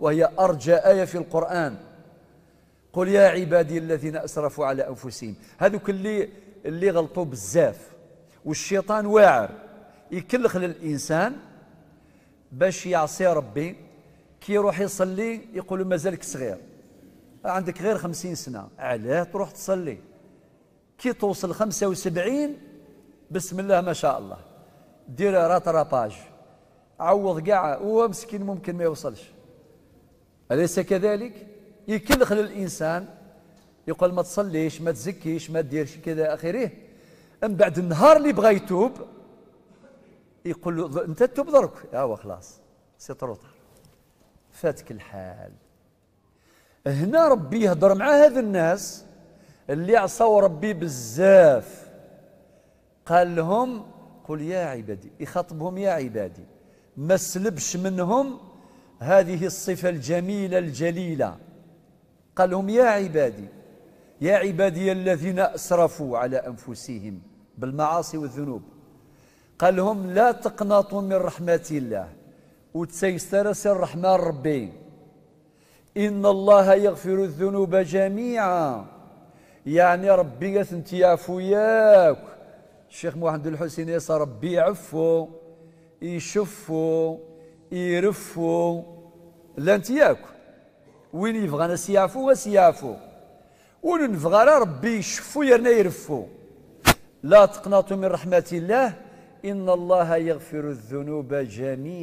وهي أرجى آية في القرآن. قل يا عبادي الذين أسرفوا على أنفسهم، هذوك اللي غلطوا بزاف والشيطان واعر يكلخ للإنسان باش يعصي ربي. كي يروح يصلي يقولوا مازالك صغير، عندك غير 50 سنة، علاه تروح تصلي؟ كي توصل 75 بسم الله ما شاء الله دير راتراباج، عوض كاع. هو مسكين ممكن ما يوصلش، أليس كذلك؟ يكلخ للإنسان يقول ما تصليش، ما تزكيش، ما ديرش كذا آخره. من بعد النهار اللي بغى يتوب يقول له أنت تتوب درك، هو خلاص سي طروطار، فاتك الحال. هنا ربي يهضر مع هذا الناس اللي عصوا ربي بزاف، قال لهم قل يا عبادي، يخاطبهم يا عبادي، ما سلبش منهم هذه الصفة الجميلة الجليلة. قال لهم يا عبادي، يا عبادي الذين أسرفوا على أنفسهم بالمعاصي والذنوب. قال لهم لا تقنطوا من رحمة الله، وتسيسترس الرحمن ربي، إن الله يغفر الذنوب جميعا. يعني ربي انت يعفو ياك. الشيخ محمد الحسين يسا ربي يعفو يشفو يرفو، لا انت ياك وين يبغى ناس يعفو واس يعفو، وين نبغى ربي يشفو يرنا يرفو. لا تقنطوا من رحمة الله إن الله يغفر الذنوب جميعا.